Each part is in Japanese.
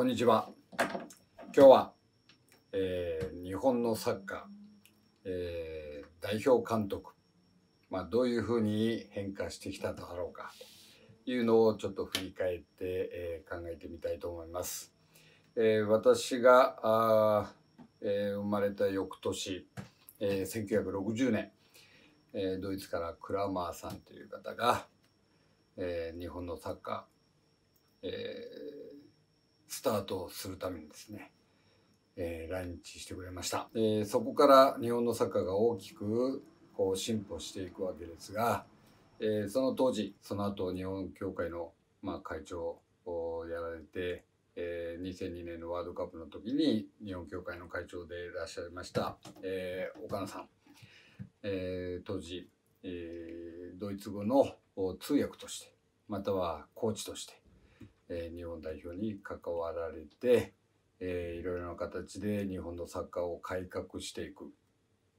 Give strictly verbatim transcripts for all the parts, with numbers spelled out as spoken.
こんにちは。今日は、えー、日本のサッカー、えー、代表監督、まあ、どういうふうに変化してきただろうかというのをちょっと振り返って、えー、考えてみたいと思います。えー、私があ、えー、生まれた翌年、えー、せんきゅうひゃくろくじゅうねん、えー、ドイツからクラマーさんという方が、えー、日本のサッカー、えースタートするためにですね、えー、来日してくれました、えー、そこから日本のサッカーが大きくこう進歩していくわけですが、えー、その当時その後日本協会の、まあ、会長をやられて、えー、にせんにねんのワールドカップの時に日本協会の会長でいらっしゃいました、えー、岡野さん、えー、当時、えー、ドイツ語の通訳としてまたはコーチとして日本代表に関わられて、えー、いろいろな形で日本のサッカーを改革していく、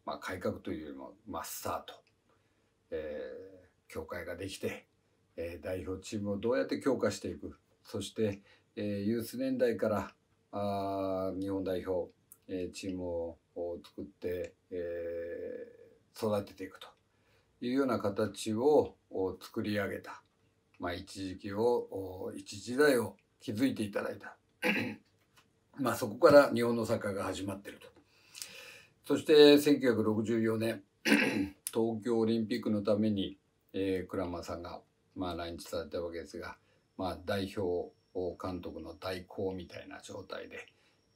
まあ、改革というよりも、まあ、スタート、えー、協会ができて、えー、代表チームをどうやって強化していく、そして、えー、ユース年代からあ日本代表、えー、チームを作って、えー、育てていくというような形を作り上げた。まあ一時期を一時代を築いていただいたまあそこから日本のサッカーが始まっていると。そしてせんきゅうひゃくろくじゅうよねん東京オリンピックのために、えー、クラマーさんが、まあ、来日されたわけですが、まあ、代表監督の代行みたいな状態で、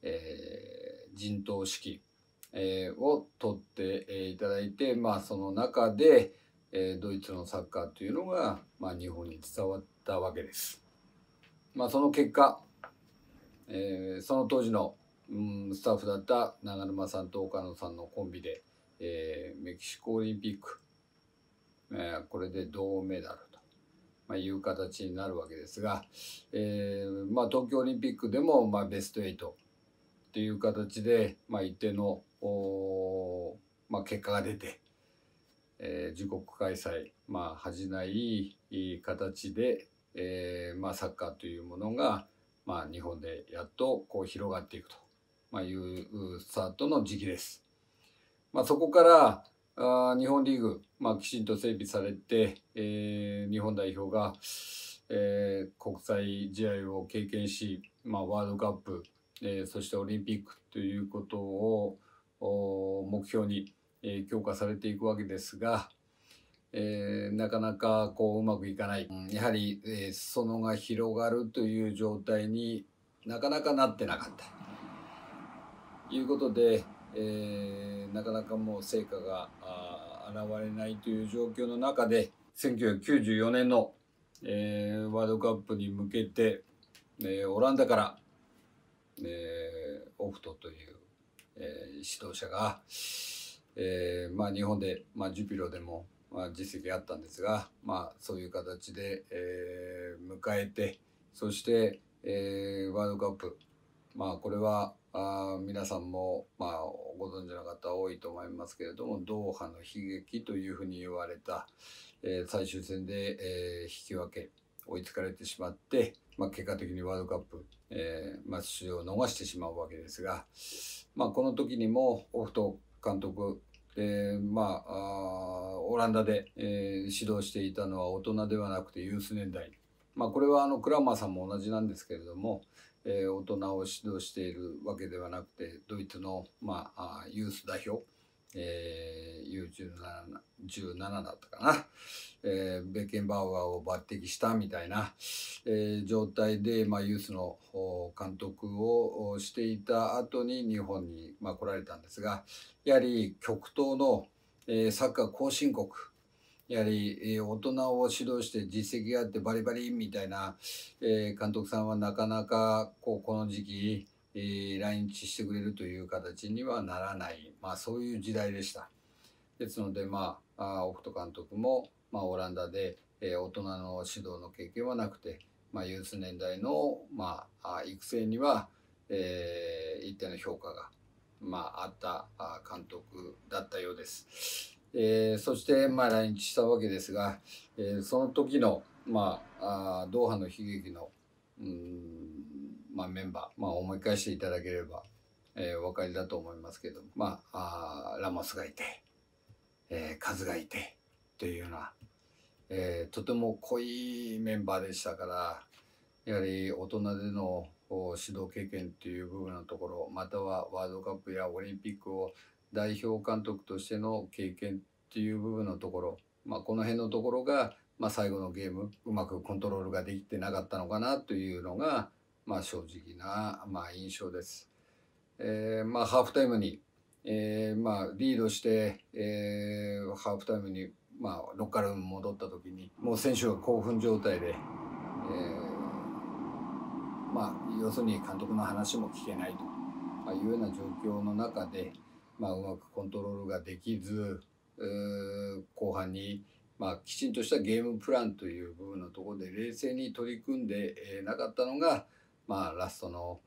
えー、陣頭指揮、えー、を取っていただいて、まあ、その中でドイツのサッカーというのが、まあ、日本に伝わったわけです。まあ、その結果、えー、その当時の、うん、スタッフだった長沼さんと岡野さんのコンビで、えー、メキシコオリンピック、えー、これで銅メダルと、まあ、いう形になるわけですが、えーまあ、東京オリンピックでも、まあ、ベストはちという形で、まあ、一定の、まあ、結果が出て。えー、自国開催、まあ、恥じない形で、えーまあ、サッカーというものが、まあ、日本でやっとこう広がっていくと、まあ、いうスタートの時期です。まあ、そこからあ日本リーグ、まあ、きちんと整備されて、えー、日本代表が、えー、国際試合を経験し、まあ、ワールドカップ、えー、そしてオリンピックということを目標に強化されていくわけですが、えー、なかなかこううまくいかない、やはり、えー、裾野が広がるという状態になかなかなってなかったということで、えー、なかなかもう成果が現れないという状況の中でせんきゅうひゃくきゅうじゅうよねんの、えー、ワールドカップに向けて、えー、オランダから、えー、オフトという、えー、指導者が。えーまあ、日本で、まあ、ジュピロでも、まあ、実績があったんですが、まあ、そういう形で、えー、迎えて、そして、えー、ワールドカップ、まあ、これはあ皆さんも、まあ、ご存知の方多いと思いますけれども、ドーハの悲劇というふうに言われた、えー、最終戦で、えー、引き分け追いつかれてしまって、まあ、結果的にワールドカップ、えーまあ、出場を逃してしまうわけですが、まあ、この時にもオフト監督で、まあ、あオランダで、えー、指導していたのは大人ではなくてユース年代、まあ、これはあのクラマーさんも同じなんですけれども、えー、大人を指導しているわけではなくてドイツの、まあ、あユース代表、えー、ユーじゅうなな だったかな、えー、ベッケンバウアーを抜擢したみたいな、えー、状態で、まあ、ユースの監督をしていた後に日本に、まあ、来られたんですが、やはり極東の、えー、サッカー後進国、やはり、えー、大人を指導して実績があってバリバリみたいな、えー、監督さんはなかなかこうこの時期、えー、来日してくれるという形にはならない、まあ、そういう時代でした。ですので、まあ、オフト監督も、まあ、オランダで、えー、大人の指導の経験はなくて、まあ、ユース年代の、まあ、育成には、えー、一定の評価が、まあ、あった監督だったようです。えー、そして、まあ、来日したわけですが、えー、その時の、まあ、あドーハの悲劇の、うんまあ、メンバー、まあ、思い返していただければ、えー、お分かりだと思いますけども、まあ、あラモスがいて、えー、カズがいてというような、えー、とても濃いメンバーでしたから、やはり大人での指導経験という部分のところ、またはワールドカップやオリンピックを代表監督としての経験という部分のところ、まあ、この辺のところが、まあ、最後のゲームうまくコントロールができてなかったのかなというのが、まあ、正直な、まあ、印象です。えーまあ、ハーフタイムに、えーまあ、リードして、えー、ハーフタイムに、まあ、ロッカールームに戻った時にもう選手が興奮状態で、えーまあ、要するに監督の話も聞けないというような状況の中で、まあ、うまくコントロールができず、えー、後半に、まあ、きちんとしたゲームプランという部分のところで冷静に取り組んで、えー、なかったのが、まあ、ラストの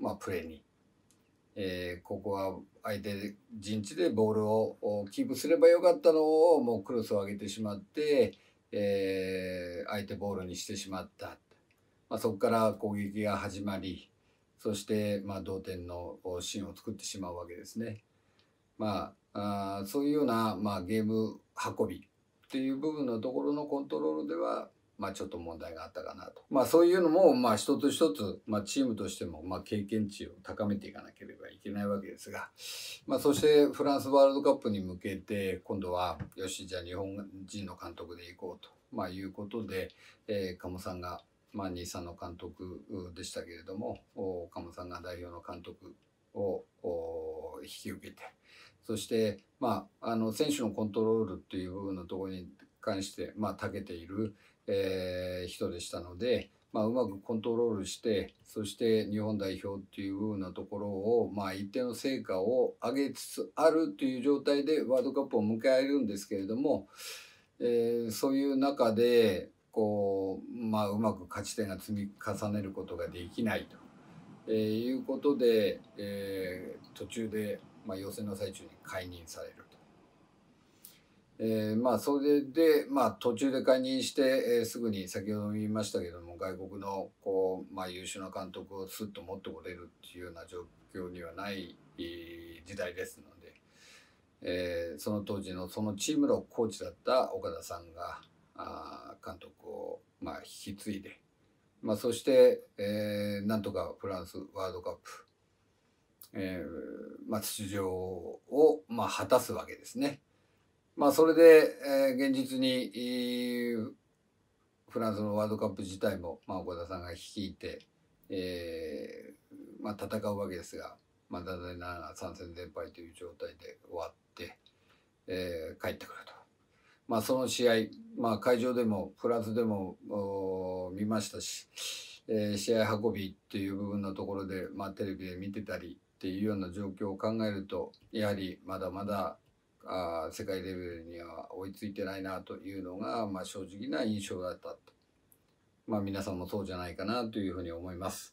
まあ、プレーに、えー、ここは相手陣地でボールをキープすればよかったのをもうクロスを上げてしまって、えー、相手ボールにしてしまった、まあ、そこから攻撃が始まり、そしてまあ同点のシーンを作ってしまうわけですね。まあ、あそういうような、まあ、ゲーム運びっていう部分のところのコントロールでは、まあちょっと問題があったかなと。まあそういうのも、まあ一つ一つ、まあチームとしても、まあ経験値を高めていかなければいけないわけですが、まあそしてフランスワールドカップに向けて、今度は、よし、じゃあ日本人の監督で行こうと、まあいうことで、えー、鴨さんが、まあ新さんの監督でしたけれども、鴨さんが代表の監督を引き受けて、そして、まあ、あの、選手のコントロールっていう部分のところに関して、まあ長けている、えー、人でしたので、まあ、うまくコントロールして、そして日本代表っていう部分のところを、まあ、一定の成果を上げつつあるという状態でワールドカップを迎えるんですけれども、えー、そういう中でこう、まあ、うまく勝ち点が積み重ねることができないということで、えー、途中で、まあ、予選の最中に解任される。えー、まあそれで、まあ、途中で解任して、えー、すぐに先ほども言いましたけども、外国のこう、まあ、優秀な監督をスッと持ってこれるっていうような状況にはない、えー、時代ですので、えー、その当時のそのチームのコーチだった岡田さんがあ監督を、まあ、引き継いで、まあ、そして、えー、なんとかフランスワールドカップ、えーまあ、出場を、まあ、果たすわけですね。まあそれで、えー、現実に、えー、フランスのワールドカップ自体も、まあ、岡田さんが率いて、えーまあ、戦うわけですが、まあ、残念ながらさん戦全敗という状態で終わって、えー、帰ってくると、まあ、その試合、まあ、会場でもフランスでも見ましたし、えー、試合運びっていう部分のところで、まあ、テレビで見てたりっていうような状況を考えると、やはりまだまだあ世界レベルには追いついてないなというのが、まあ、正直な印象だったと、まあ、皆さんもそうじゃないかなというふうに思います。